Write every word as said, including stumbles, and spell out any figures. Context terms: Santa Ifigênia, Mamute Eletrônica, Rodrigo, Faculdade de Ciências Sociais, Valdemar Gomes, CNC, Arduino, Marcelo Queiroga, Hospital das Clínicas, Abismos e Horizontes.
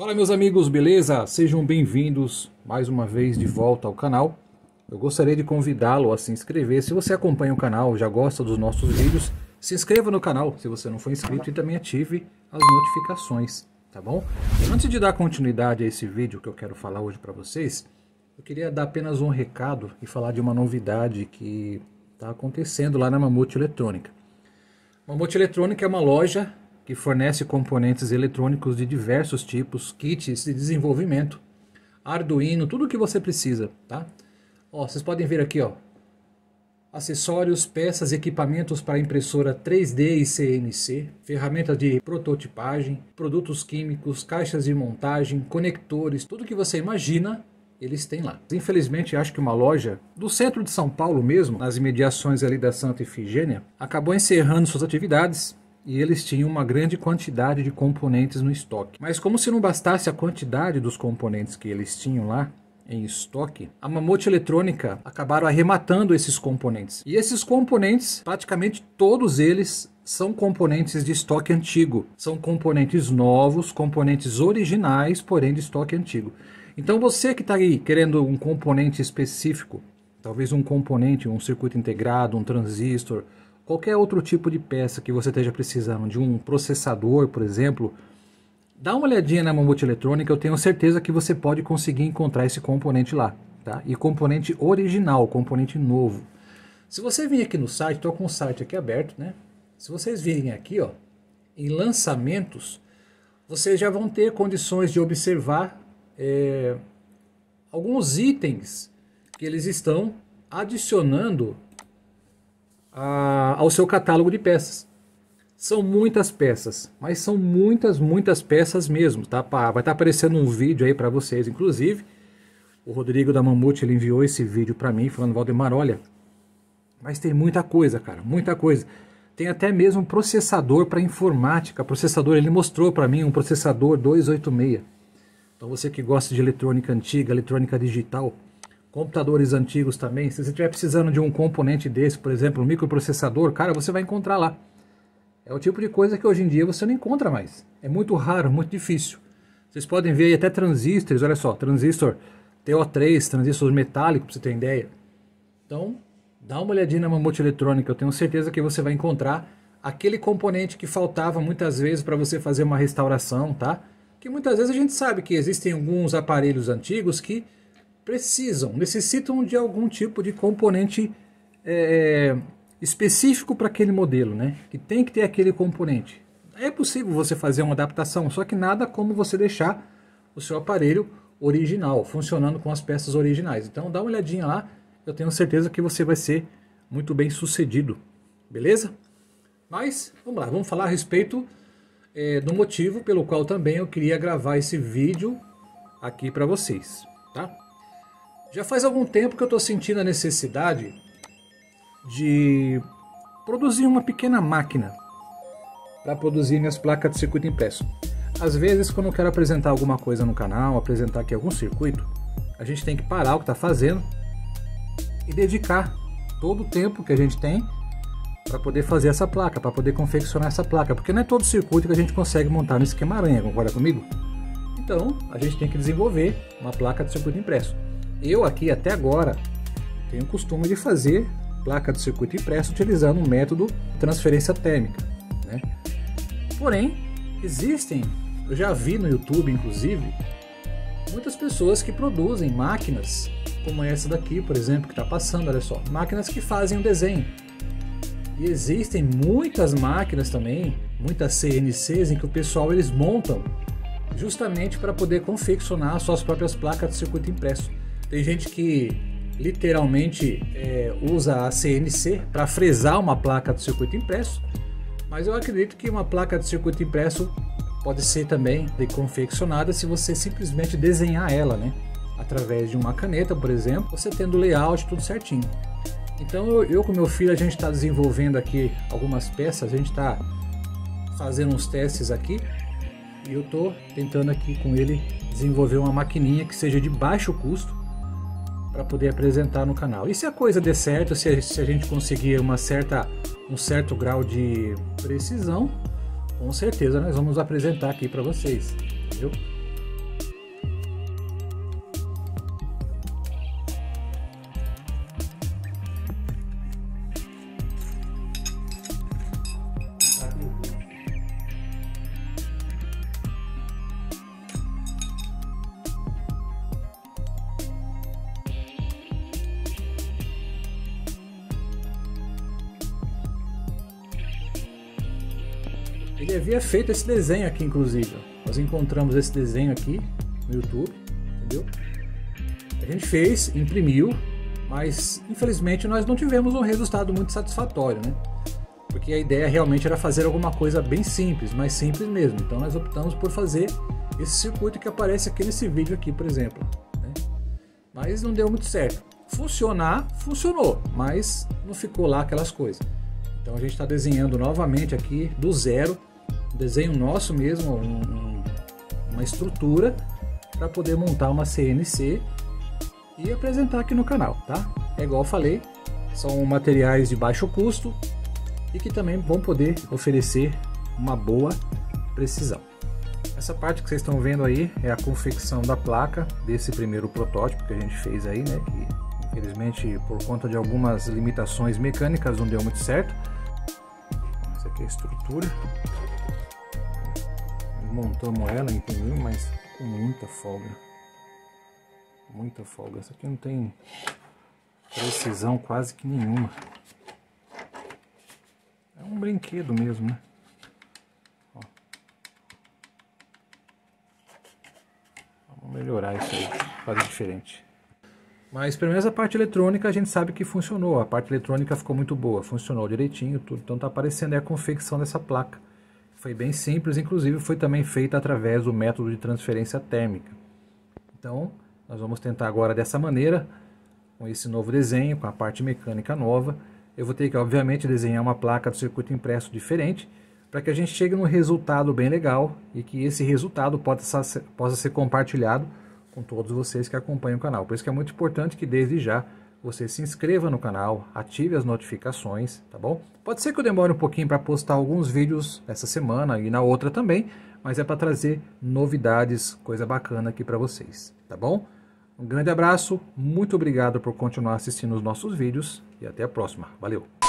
Fala, meus amigos, beleza? Sejam bem-vindos mais uma vez de volta ao canal. Eu gostaria de convidá-lo a se inscrever. Se você acompanha o canal, já gosta dos nossos vídeos, se inscreva no canal se você não for inscrito e também ative as notificações, tá bom? Antes de dar continuidade a esse vídeo que eu quero falar hoje para vocês, eu queria dar apenas um recado e falar de uma novidade que está acontecendo lá na Mamute Eletrônica. Mamute Eletrônica é uma loja que fornece componentes eletrônicos de diversos tipos, kits de desenvolvimento, Arduino, tudo o que você precisa, tá? Ó, vocês podem ver aqui, ó, acessórios, peças e equipamentos para impressora três D e C N C, ferramentas de prototipagem, produtos químicos, caixas de montagem, conectores, tudo que você imagina, eles têm lá. Infelizmente, acho que uma loja do centro de São Paulo mesmo, nas imediações ali da Santa Ifigênia, acabou encerrando suas atividades e eles tinham uma grande quantidade de componentes no estoque. Mas como se não bastasse a quantidade dos componentes que eles tinham lá em estoque, a Mamute Eletrônica acabaram arrematando esses componentes. E esses componentes, praticamente todos eles, são componentes de estoque antigo. São componentes novos, componentes originais, porém de estoque antigo. Então você que está aí querendo um componente específico, talvez um componente, um circuito integrado, um transistor, qualquer outro tipo de peça que você esteja precisando, de um processador, por exemplo, dá uma olhadinha na Mamute Eletrônica, eu tenho certeza que você pode conseguir encontrar esse componente lá, tá? E componente original, componente novo. Se você vir aqui no site, estou com o site aqui aberto, né? Se vocês virem aqui, ó, em lançamentos, vocês já vão ter condições de observar é, alguns itens que eles estão adicionando a, ao seu catálogo de peças. São muitas peças, mas são muitas, muitas peças mesmo, tá? Vai estar aparecendo um vídeo aí para vocês, inclusive. O Rodrigo da Mamute, ele enviou esse vídeo para mim, falando, Valdemar, olha, mas tem muita coisa, cara, muita coisa. Tem até mesmo processador para informática, processador, ele mostrou para mim um processador dois oito seis. Então você que gosta de eletrônica antiga, eletrônica digital, computadores antigos também, se você estiver precisando de um componente desse, por exemplo, um microprocessador, cara, você vai encontrar lá. É o tipo de coisa que hoje em dia você não encontra mais. É muito raro, muito difícil. Vocês podem ver aí até transistores, olha só, transistor T O três, transistor metálico, para você ter ideia. Então, dá uma olhadinha na Mamute Eletrônica, eu tenho certeza que você vai encontrar aquele componente que faltava muitas vezes para você fazer uma restauração, tá? Que muitas vezes a gente sabe que existem alguns aparelhos antigos que precisam, necessitam de algum tipo de componente é, específico para aquele modelo, né? Que tem que ter aquele componente. É possível você fazer uma adaptação, só que nada como você deixar o seu aparelho original, funcionando com as peças originais. Então dá uma olhadinha lá, eu tenho certeza que você vai ser muito bem sucedido, beleza? Mas, vamos lá, vamos falar a respeito é, do motivo pelo qual também eu queria gravar esse vídeo aqui para vocês, tá? Já faz algum tempo que eu estou sentindo a necessidade de produzir uma pequena máquina para produzir minhas placas de circuito impresso. Às vezes, quando eu quero apresentar alguma coisa no canal, apresentar aqui algum circuito, a gente tem que parar o que está fazendo e dedicar todo o tempo que a gente tem para poder fazer essa placa, para poder confeccionar essa placa, porque não é todo circuito que a gente consegue montar no esquema aranha, concorda comigo? Então, a gente tem que desenvolver uma placa de circuito impresso. Eu aqui, até agora, tenho o costume de fazer placa de circuito impresso utilizando o método transferência térmica, né? Porém, existem, eu já vi no YouTube, inclusive, muitas pessoas que produzem máquinas como essa daqui, por exemplo, que está passando, olha só, máquinas que fazem o desenho. E existem muitas máquinas também, muitas C N Cs, em que o pessoal eles montam justamente para poder confeccionar suas próprias placas de circuito impresso. Tem gente que literalmente é, usa a C N C para fresar uma placa de circuito impresso, mas eu acredito que uma placa de circuito impresso pode ser também confeccionada se você simplesmente desenhar ela, né? Através de uma caneta, por exemplo, você tendo o layout tudo certinho. Então eu, eu com meu filho, a gente está desenvolvendo aqui algumas peças, a gente está fazendo uns testes aqui e eu estou tentando aqui com ele desenvolver uma maquininha que seja de baixo custo para poder apresentar no canal. E se a coisa der certo, se a, se a gente conseguir uma certa, um certo grau de precisão, com certeza nós vamos apresentar aqui para vocês, viu? Ele havia feito esse desenho aqui, inclusive. Nós encontramos esse desenho aqui no YouTube, entendeu? A gente fez, imprimiu, mas infelizmente nós não tivemos um resultado muito satisfatório, né? Porque a ideia realmente era fazer alguma coisa bem simples, mais simples mesmo. Então nós optamos por fazer esse circuito que aparece aqui nesse vídeo aqui, por exemplo, né? Mas não deu muito certo. Funcionar, funcionou, mas não ficou lá aquelas coisas. Então a gente está desenhando novamente aqui do zero, um desenho nosso mesmo, um, um, uma estrutura para poder montar uma C N C e apresentar aqui no canal, tá? É igual eu falei, são materiais de baixo custo e que também vão poder oferecer uma boa precisão. Essa parte que vocês estão vendo aí é a confecção da placa desse primeiro protótipo que a gente fez aí, né? Que, infelizmente, por conta de algumas limitações mecânicas, não deu muito certo. Essa aqui é a estrutura. Montamos ela, entendeu? Mas com muita folga. Muita folga. Essa aqui não tem precisão quase que nenhuma. É um brinquedo mesmo, né? Ó. Vamos melhorar isso aí, fazer diferente. Mas pelo menos a parte eletrônica a gente sabe que funcionou, a parte eletrônica ficou muito boa, funcionou direitinho, tudo. Então tá aparecendo aí a confecção dessa placa. Foi bem simples, inclusive foi também feita através do método de transferência térmica. Então nós vamos tentar agora dessa maneira, com esse novo desenho, com a parte mecânica nova. Eu vou ter que obviamente desenhar uma placa do circuito impresso diferente, para que a gente chegue num resultado bem legal e que esse resultado possa, possa ser compartilhado com todos vocês que acompanham o canal. Por isso que é muito importante que desde já você se inscreva no canal, ative as notificações, tá bom? Pode ser que eu demore um pouquinho para postar alguns vídeos essa semana e na outra também, mas é para trazer novidades, coisa bacana aqui para vocês, tá bom? Um grande abraço, muito obrigado por continuar assistindo os nossos vídeos e até a próxima. Valeu!